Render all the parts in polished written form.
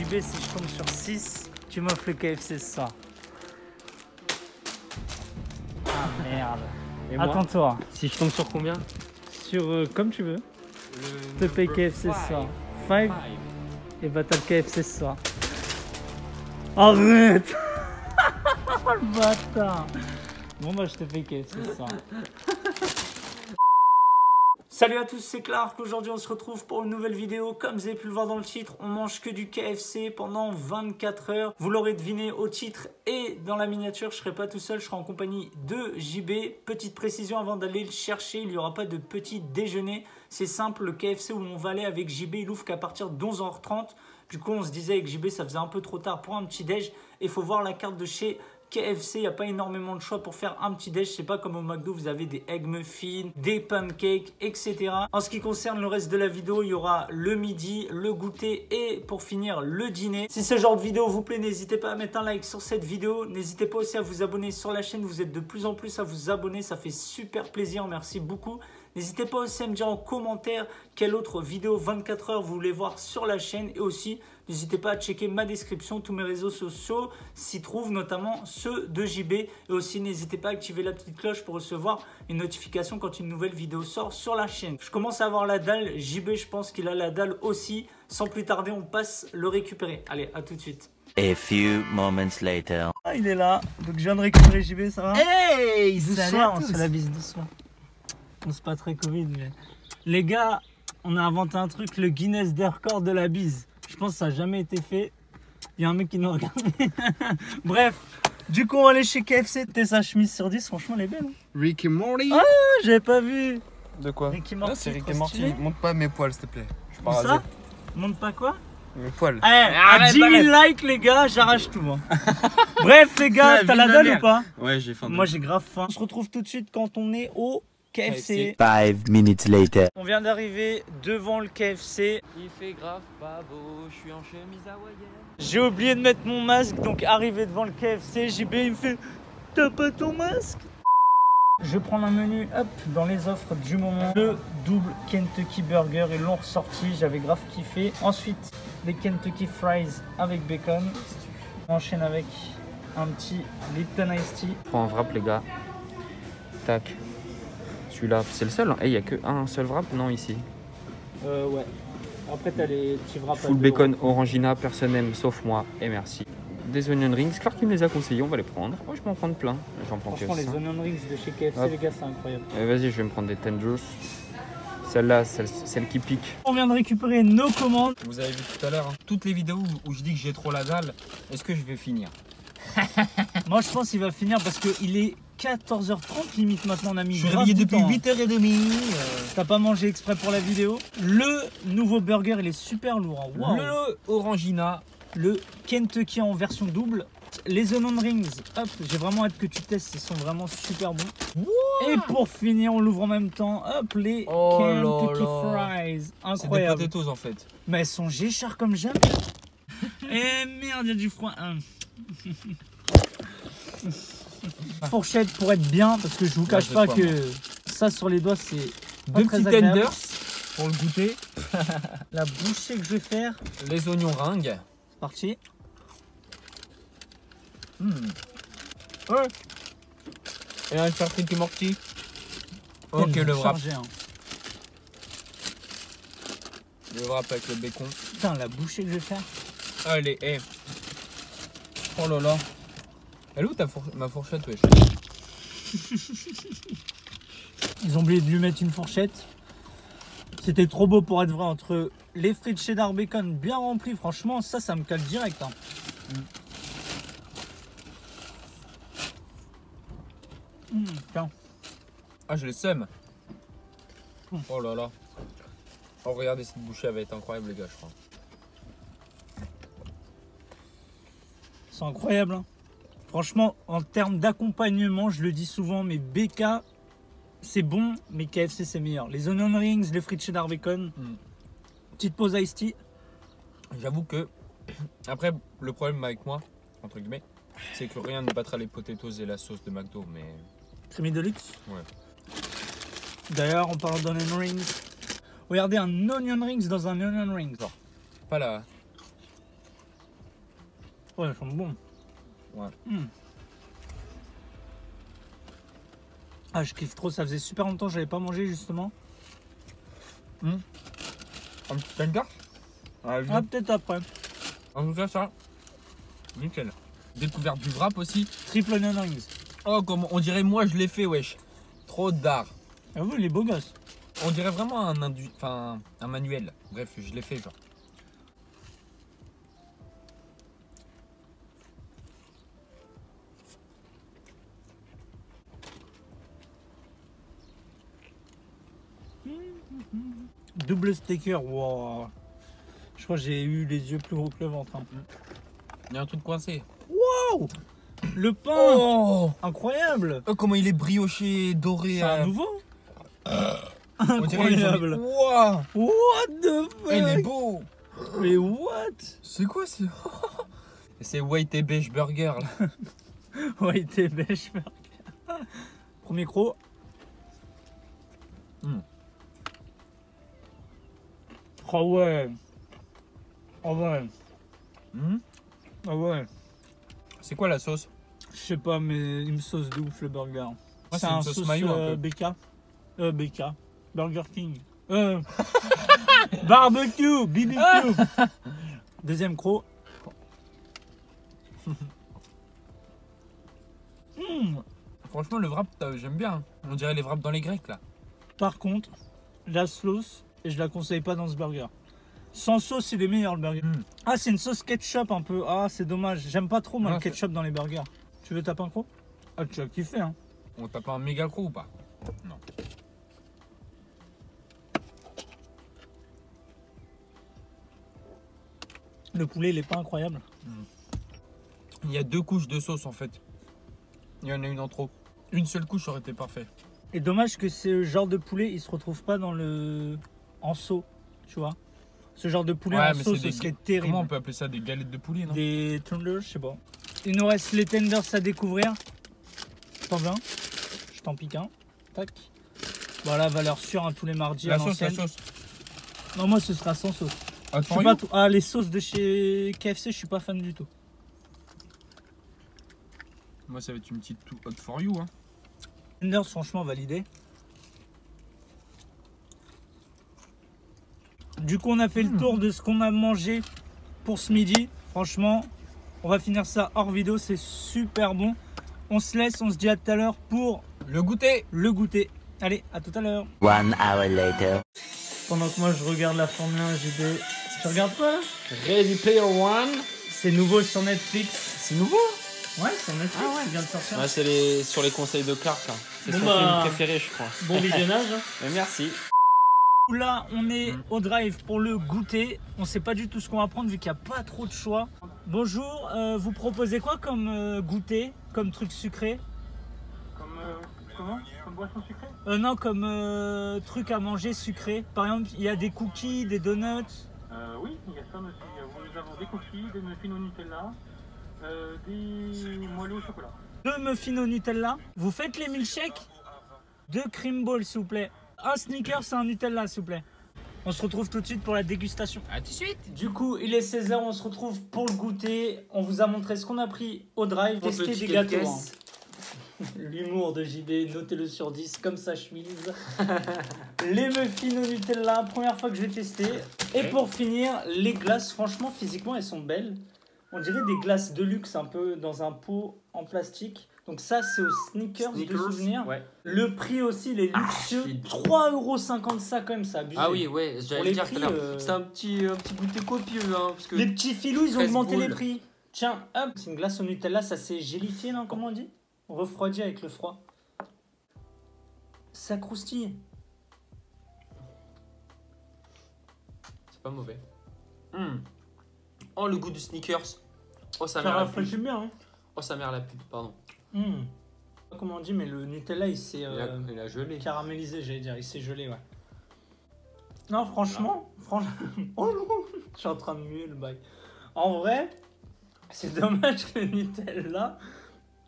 JB, si je tombe sur 6, tu m'offres le KFC ce soir. Ah merde. Et à ton tour. Si je tombe sur combien? Sur comme tu veux. Je te paye KFC ce soir. 5. Et bah t'as le KFC ce soir. Arrête. Oh le bâtard. Bon bah je te paye KFC ce soir. Salut à tous, c'est Clark. Aujourd'hui, on se retrouve pour une nouvelle vidéo. Comme vous avez pu le voir dans le titre, on mange que du KFC pendant 24 heures. Vous l'aurez deviné au titre et dans la miniature, je ne serai pas tout seul, je serai en compagnie de JB. Petite précision avant d'aller le chercher, il n'y aura pas de petit déjeuner. C'est simple, le KFC où on va aller avec JB, il ouvre qu'à partir de 11h30. Du coup, on se disait avec JB, ça faisait un peu trop tard pour un petit déj. Et il faut voir la carte de chez KFC, il n'y a pas énormément de choix pour faire un petit déj. C'est pas comme au Mcdo, vous avez des egg muffins, des pancakes, etc. En ce qui concerne le reste de la vidéo, il y aura le midi, le goûter et pour finir le dîner. Si ce genre de vidéo vous plaît, n'hésitez pas à mettre un like sur cette vidéo. N'hésitez pas aussi à vous abonner sur la chaîne. Vous êtes de plus en plus à vous abonner, ça fait super plaisir, merci beaucoup. N'hésitez pas aussi à me dire en commentaire quelle autre vidéo 24 heures vous voulez voir sur la chaîne. Et aussi, n'hésitez pas à checker ma description, tous mes réseaux sociaux s'y trouvent, notamment ceux de JB. Et aussi, n'hésitez pas à activer la petite cloche pour recevoir une notification quand une nouvelle vidéo sort sur la chaîne. Je commence à avoir la dalle, JB je pense qu'il a la dalle aussi. Sans plus tarder, on passe le récupérer. Allez, à tout de suite. A few moments later. Ah, il est là, donc je viens de récupérer JB, ça va? Hey, doucement, on se fait la bise doucement. On se pas très Covid, mais... Les gars, on a inventé un truc, le Guinness des records de la bise. Je pense que ça n'a jamais été fait. Il y a un mec qui nous regarde. Bref, du coup, on va aller chez KFC. T'es sa chemise sur 10, franchement, elle est belle. Rick and Morty. Ah, j'avais pas vu. De quoi? Rick et Morty. C'est Rick et Morty. Monte pas mes poils, s'il te plaît. Je suis pas rasé. Ça monte pas quoi? Mes poils. Eh, à 10 000 likes, les gars, j'arrache tout, moi. Bref, les gars, t'as la dalle ou pas? Ouais, j'ai faim. Moi, j'ai grave faim. On se retrouve tout de suite quand on est au KFC. 5 minutes later. On vient d'arriver devant le KFC. Il fait grave pas beau, je suis en chemise hawaïenne. J'ai oublié de mettre mon masque, donc arrivé devant le KFC, JB il me fait « T'as pas ton masque ?» Je prends un menu, hop, dans les offres du moment. Le double Kentucky Burger, ils l'ont ressorti, j'avais grave kiffé. Ensuite, les Kentucky Fries avec bacon. On enchaîne avec un petit Lipton Iced Tea. Prends un wrap les gars. Tac. Celui-là, c'est le seul. Eh, il n'y a qu'un seul wrap, non, ici. Ouais. Après, t'as les petits wraps. Full bacon, orangina, personne n'aime, sauf moi, et merci. Des onion rings, Clark qui me les a conseillés, on va les prendre. Moi, je peux en prendre plein. J'en prends que ça. Les onion rings de chez KFC, hop, les gars, c'est incroyable. Vas-y, je vais me prendre des tenders. Celle-là, celle qui pique. On vient de récupérer nos commandes. Vous avez vu tout à l'heure, hein, toutes les vidéos où je dis que j'ai trop la dalle, est-ce que je vais finir? Moi, je pense qu'il va finir parce qu'il est 14h30 limite maintenant, on a mis. Je suis réveillé depuis 8h30. T'as pas mangé exprès pour la vidéo. Le nouveau burger, il est super lourd. Wow. Le Orangina, le Kentucky en version double, les onion rings. Hop, j'ai vraiment hâte que tu testes, ils sont vraiment super bons. Wow. Et pour finir, on l'ouvre en même temps. Hop, les Kentucky Fries. Incroyable. C'est des potatoes en fait. Mais elles sont géchars comme jamais. Eh merde, il y a du froid. Fourchette pour être bien, parce que je vous cache pas que ça sur les doigts c'est deux petits tenders pour le goûter. La bouchée que je vais faire, les oignons ringues, c'est parti. Ouais. Et un charcuterie qui est morti. Ok, le wrap. Hein. Le wrap avec le bacon. Putain, la bouchée que je vais faire. Allez, eh. Oh là là. Elle est où ma fourchette, wesh? Ils ont oublié de lui mettre une fourchette. C'était trop beau pour être vrai. Entre les frites cheddar bacon bien remplies, franchement, ça me cale direct. Hein. Tiens. Ah, je les sème. Oh là là. Oh, regardez, cette bouchée, elle va être incroyable, les gars, je crois. C'est incroyable, hein. Franchement, en termes d'accompagnement, je le dis souvent, mais BK, c'est bon, mais KFC, c'est meilleur. Les onion rings, les frites cheddar bacon, petite pause iced tea. J'avoue que, après, le problème avec moi, entre guillemets, c'est que rien ne battra les potatoes et la sauce de Mcdo, mais... Creamy Deluxe. Ouais. D'ailleurs, en parlant d'onion rings, regardez un onion rings dans un onion rings. Genre, pas la... Ouais, ils sont bons. Ouais. Mmh. Ah, je kiffe trop, ça faisait super longtemps que j'avais pas mangé justement. Mmh. T'as une carte? Ah, peut-être après. En tout cas, ça, nickel. Découverte du wrap aussi. Triple Onion Rings. Oh, comme on dirait, moi je l'ai fait, wesh. Trop d'art. Ah oui, les beaux gosses. On dirait vraiment un manuel. Bref, je l'ai fait, genre. Double sticker, wow. Je crois que j'ai eu les yeux plus gros que le ventre. Hein. Il y a un truc coincé. Wow. Le pain, oh. Incroyable. Oh, comment il est brioché, doré. C'est un nouveau. Incroyable. Wow. What the fuck. Il est beau. Mais what. C'est quoi ce... C'est White & Beige Burger là. White & Beige Burger. Premier croc. Mm. Oh ouais. Oh ouais. Mmh. Oh ouais. C'est quoi la sauce? Je sais pas, mais une sauce de ouf le burger. Ouais, c'est une sauce mayo un peu. BK. Burger King. Barbecue. BBQ. Deuxième croc. Mmh. Franchement, le wrap, j'aime bien. On dirait les wraps dans les Grecs là. Par contre, la sauce... Et je la conseille pas dans ce burger. Sans sauce, c'est les meilleurs le burger. Mm. Ah, c'est une sauce ketchup un peu. Ah, c'est dommage. J'aime pas trop moi, le ketchup dans les burgers. Tu veux taper un croc? Ah, tu as kiffé, hein. On tape un méga croc ou pas? Non. Le poulet, il est pas incroyable. Mm. Il y a deux couches de sauce en fait. Il y en a une en trop. Une seule couche aurait été parfaite. Et dommage que ce genre de poulet, il se retrouve pas dans le... en seau, tu vois. Ce genre de poulet en seau, ce serait terrible. Comment on peut appeler ça, des galettes de poulet, non? Des tenders, je sais pas. Il nous reste les tenders à découvrir. T'en veux un? Je t'en pique un. Tac. Voilà, valeur sûre, hein, tous les mardis. La sauce, la sauce. Non, moi ce sera sans sauce. Ah, les sauces de chez KFC, je suis pas fan du tout. Moi ça va être une petite too hot for you, hein. Tenders, franchement validé. Du coup, on a fait le tour de ce qu'on a mangé pour ce midi. Franchement, on va finir ça hors vidéo. C'est super bon. On se laisse, on se dit à tout à l'heure pour le goûter. Allez, à tout à l'heure. One hour later. Pendant que moi je regarde la Formule 1, JB. Tu regardes quoi? Ready Player One. C'est nouveau sur Netflix. C'est nouveau? Ouais, c'est Netflix. Ah ouais, vient de sortir. Ouais, c'est sur les conseils de Clark. Hein. C'est son film préféré, je crois. Bon visionnage. Hein. Merci. Là, on est au drive pour le goûter. On sait pas du tout ce qu'on va prendre vu qu'il n'y a pas trop de choix. Bonjour, vous proposez quoi comme goûter, comme truc sucré? Comme comme boisson sucrée? Non, comme truc à manger sucré. Par exemple, il y a des cookies, des donuts. Oui, il y a ça, monsieur. Nous avons des cookies, des muffins au Nutella, des moelleux au chocolat. Deux muffins au Nutella. Vous faites les milkshakes? Deux cream balls, s'il vous plaît. Un sneaker, c'est un Nutella, s'il vous plaît. On se retrouve tout de suite pour la dégustation. À tout de suite. Du coup, il est 16h, on se retrouve pour le goûter. On vous a montré ce qu'on a pris au drive. Tester des gâteaux. L'humour de JB, notez-le sur 10, comme sa chemise. Les muffins au Nutella, première fois que je vais tester. Et pour finir, les glaces, franchement, physiquement, elles sont belles. On dirait des glaces de luxe, un peu dans un pot en plastique. Donc ça, c'est aux sneakers de souvenir. Ouais. Le prix aussi, il est luxueux. 3,50 €, ça quand même, ça abusé. Ah oui, ouais, j'allais dire tout à l'heure. C'est un petit goûter copieux. Hein, parce que les petits filous, ils ont augmenté les prix. Tiens, hop, c'est une glace au Nutella, ça s'est gélifié, là, comment on dit? Refroidi avec le froid. Ça croustille. C'est pas mauvais. Mmh. Oh, le goût du sneakers. Oh, ça mère la pub. Bien, hein. Oh, ça mère la pub, pardon. Mmh. Je sais pas comment on dit, mais le Nutella il s'est caramélisé, j'allais dire, il s'est gelé, ouais. Non, franchement, oh non, je suis en train de muer le bail. En vrai, c'est dommage que le Nutella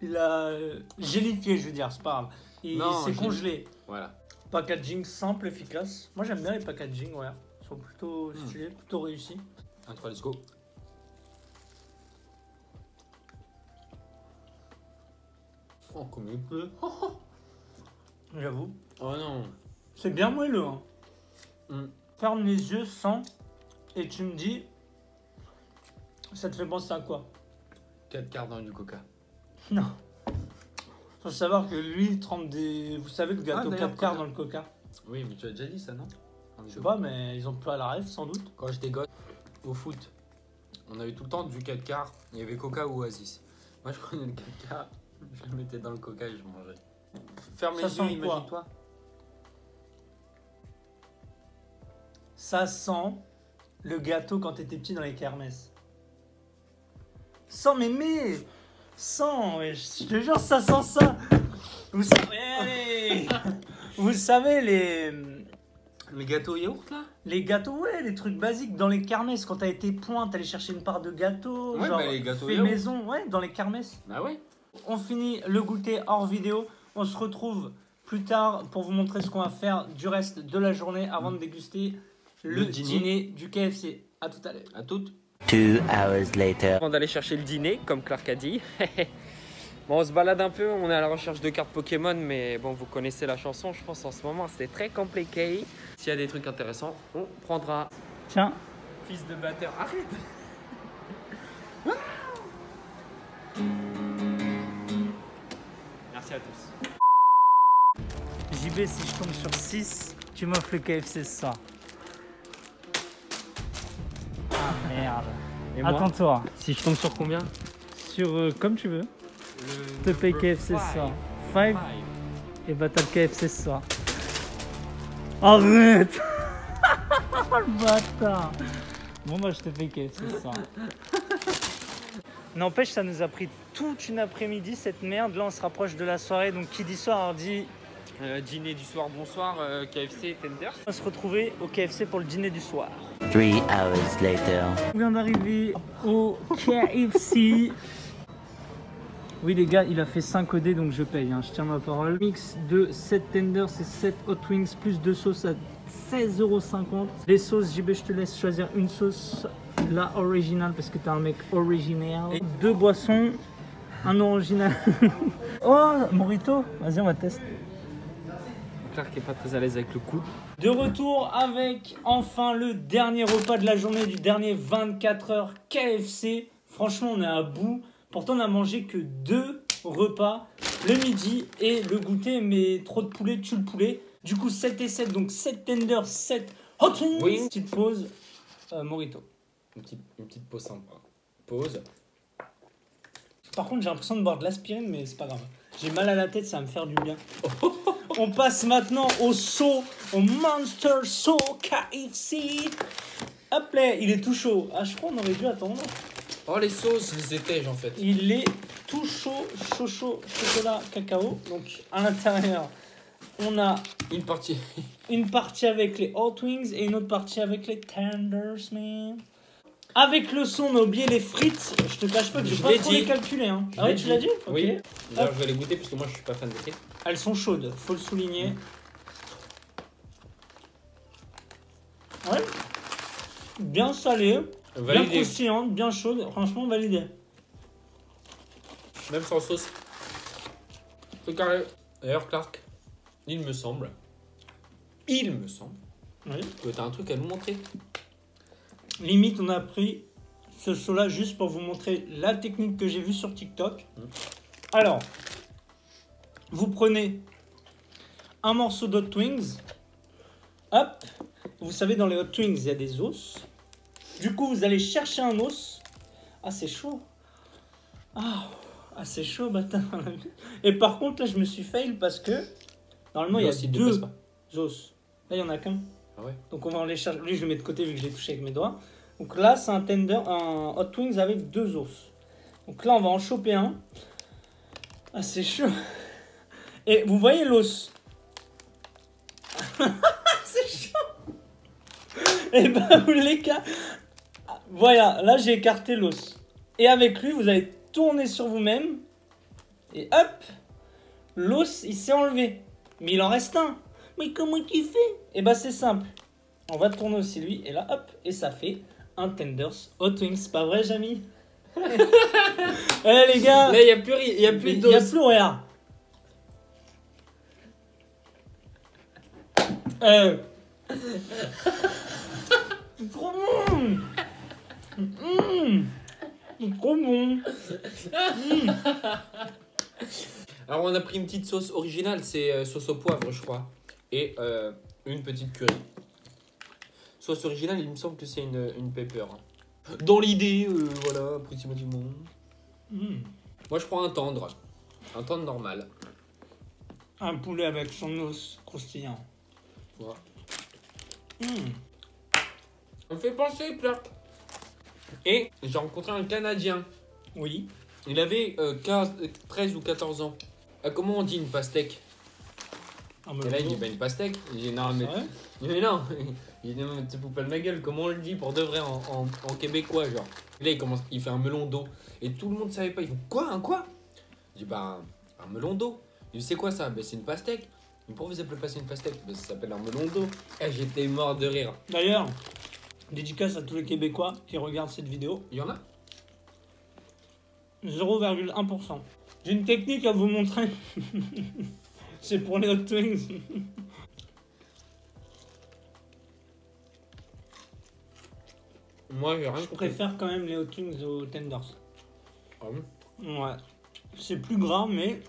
il a gélifié, je veux dire, c'est pas grave. Il s'est congelé. Voilà. Packaging simple, efficace. Moi j'aime bien les packaging, ouais. Ils sont plutôt stylés, plutôt réussis. 1, 3, let's go. Oh, comme il pleut. J'avoue. Oh non. C'est bien moelleux. Hein. Mm. Ferme les yeux, sens, et tu me dis, ça te fait penser à quoi? 4 quarts dans du coca. Non. Faut savoir que lui, il trempe des... Vous savez, le gâteau 4 quarts dans le coca. Oui, mais tu as déjà dit ça, non? Je sais pas, mais ils ont plus à la rêve, sans doute. Quand j'étais gosse, au foot, on avait tout le temps du 4 quarts. Il y avait coca ou oasis. Moi, je prenais le 4 quarts, je le mettais dans le coca et je mangeais. Ferme les yeux, imagine-toi. Ça sent le gâteau quand t'étais petit dans les kermesses. Sans mémé. Sans, je te jure, ça sent ça. Vous savez, allez, vous savez les gâteaux yaourt là? Les gâteaux, ouais, les trucs basiques dans les kermesses. Quand t'as été point, t'allais chercher une part de gâteau. Ouais, genre, bah les gâteaux fait maison, ouais, dans les kermesses. Bah ouais. On finit le goûter hors vidéo. On se retrouve plus tard pour vous montrer ce qu'on va faire du reste de la journée avant de déguster le dîner du KFC. A tout à l'heure. A toutes. 2 hours later. Avant d'aller chercher le dîner, comme Clark a dit, bon, on se balade un peu, on est à la recherche de cartes Pokémon, mais bon, vous connaissez la chanson, je pense en ce moment, c'est très compliqué. S'il y a des trucs intéressants, on prendra. Tiens. Fils de batteur, arrête. Merci à tous. JB, si je tombe sur 6, tu m'offres le KFC ce soir. Merde. Et moi, attends toi. Si je tombe sur combien? Sur comme tu veux. Je te paye KFC ce soir. 5. Et bah t'as le KFC ce soir. Arrête. Le bâtard. Bon bah je te paye KFC ce soir. N'empêche, ça nous a pris toute une après-midi cette merde. Là on se rapproche de la soirée. Donc qui dit soir on dit... dîner du soir, bonsoir, KFC, Tenders. On va se retrouver au KFC pour le dîner du soir. 3 hours later. On vient d'arriver au KFC. Oui les gars, il a fait 5 OD donc je paye, hein, je tiens ma parole. Mix de 7 tenders et 7 hot wings plus 2 sauces à 16,50 €. Les sauces, JB, je te laisse choisir une sauce, la originale parce que t'es un mec originaire. Et 2 boissons, un original. Oh, Morito, vas-y on va tester. Clark n'est pas très à l'aise avec le coude. De retour avec enfin le dernier repas de la journée du dernier 24 heures KFC. Franchement, on est à bout. Pourtant, on n'a mangé que 2 repas, le midi et le goûter, mais trop de poulet tue le poulet. Du coup, 7 et 7, donc 7 tenders, 7 hot wings. Oui. Petite pause, Morito. Une petite pause sympa. Pause. Par contre, j'ai l'impression de boire de l'aspirine, mais c'est pas grave. J'ai mal à la tête, ça va me faire du bien. Oh. On passe maintenant au saut, au Monster Saut KFC. Hop là, il est tout chaud. Ah, je crois qu'on aurait dû attendre. Oh, les sauces, les étages en fait. Il est tout chaud, chaud, chaud, chocolat, cacao. Donc, à l'intérieur, on a une partie. Une partie avec les hot wings et une autre partie avec les tenders, man. Avec le son, on a oublié les frites. Je te cache pas que j'ai pas trop les calculer. Hein. Ah oui, tu l'as dit? Oui. Okay. D'ailleurs, je vais les goûter parce que moi, je suis pas fan de thé. Elles sont chaudes, faut le souligner. Ouais. Bien salées, validé. Bien croustillantes, bien chaudes. Franchement, validé. Même sans sauce. C'est carré. D'ailleurs, Clark, il me semble, oui, que t'as un truc à nous montrer. Limite, on a pris ce saut-là juste pour vous montrer la technique que j'ai vue sur TikTok. Alors, vous prenez un morceau d'hot wings. Hop, vous savez, dans les hot wings, il y a des os. Du coup, vous allez chercher un os. Ah, c'est chaud. Ah, c'est chaud, bâtard. Et par contre, là, je me suis fail parce que normalement, il y a aussi 2 os. Là, il n'y en a qu'un. Ah ouais. Donc on va en les chercher. Lui je le mets de côté vu que je l'ai touché avec mes doigts. Donc là c'est un tender, un hot wings avec 2 os. Donc là on va en choper un. Ah c'est chaud. Et vous voyez l'os. C'est chaud. Et bah vous l'écartez. Voilà, là j'ai écarté l'os. Et avec lui vous allez tourner sur vous-même. Et hop, l'os il s'est enlevé. Mais il en reste un. Mais comment il fait? Et bah c'est simple. On va tourner aussi lui et là hop. Et ça fait un tenders hot wings. Pas vrai Jamy? Eh les gars, là il n'y a plus d'os. Il n'y a plus rien. C'est trop bon. C'est trop bon. Alors on a pris une petite sauce originale, c'est sauce au poivre je crois. Et une petite curry. Sauce originale, il me semble que c'est une pepper. Dans l'idée, voilà, approximativement. Moi je prends un tendre. Un tendre normal. Un poulet avec son os croustillant. Voilà. On fait penser, Clark. Et j'ai rencontré un Canadien. Oui. Il avait 13 ou 14 ans. Comment on dit une pastèque? Et là, il dit, bah, une pastèque. Il dit, non, mais non. Il dit, non, mais tu fous pas de ma gueule. Comment on le dit pour de vrai en québécois, genre? Et là, il fait un melon d'eau. Et tout le monde savait pas. Il dit, quoi, un quoi? Il dit, bah, un melon d'eau. Il dit, c'est quoi ça? Bah, c'est une pastèque. Mais pourquoi vous appelez pas ça une pastèque? Bah, ça s'appelle un melon d'eau. Et j'étais mort de rire. D'ailleurs, dédicace à tous les Québécois qui regardent cette vidéo. Il y en a 0,1%. J'ai une technique à vous montrer. C'est pour les hot wings. Moi, j'ai rien compris. Je préfère quand même les hot wings aux tenders. Ah oui? Ouais. C'est plus gras, mais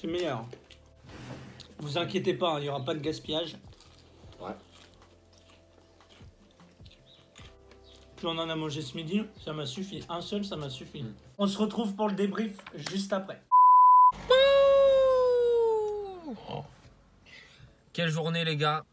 c'est meilleur. Vous inquiétez pas, il n'y aura pas de gaspillage. Ouais. Puis on en a mangé ce midi, ça m'a suffi. Un seul, ça m'a suffi. On se retrouve pour le débrief juste après. Oh. Quelle journée les gars,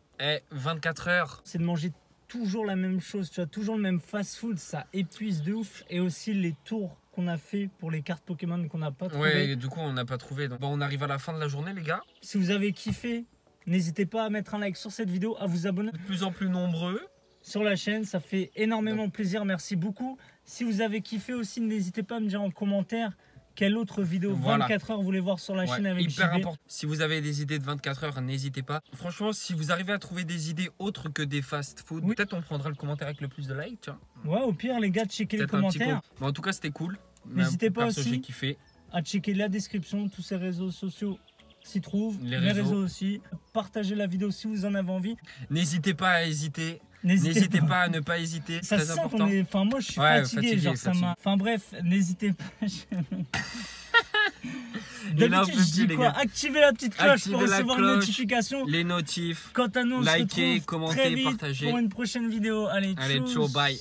24 heures. C'est de manger toujours la même chose, tu vois, toujours le même fast food, ça épuise de ouf. Et aussi les tours qu'on a fait pour les cartes Pokémon qu'on n'a pas trouvé. Ouais, et du coup on n'a pas trouvé, donc bon, on arrive à la fin de la journée les gars. Si vous avez kiffé, n'hésitez pas à mettre un like sur cette vidéo, à vous abonner. De plus en plus nombreux sur la chaîne, ça fait énormément plaisir, merci beaucoup. Si vous avez kiffé aussi, n'hésitez pas à me dire en commentaire quelle autre vidéo 24 heures vous voulez voir sur la chaîne avec JB. Hyper important. Si vous avez des idées de 24 heures, n'hésitez pas. Franchement, si vous arrivez à trouver des idées autres que des fast food, peut-être on prendra le commentaire avec le plus de likes. Tu vois. Ouais, au pire, les gars, checkez les commentaires. Mais en tout cas, c'était cool. N'hésitez pas aussi à checker la description, tous ces réseaux sociaux s'y trouvent. Les réseaux aussi. Partagez la vidéo si vous en avez envie. N'hésitez pas à hésiter. N'hésitez pas à ne pas hésiter, c'est très important. Enfin, moi, je suis fatigué, genre ça m'a... Enfin bref, n'hésitez pas. D'habitude, je dis quoi? Activez la petite cloche pour recevoir les notifications. Les notifs. Quant à nous, on se retrouve très vite pour une prochaine vidéo. Allez, ciao, bye.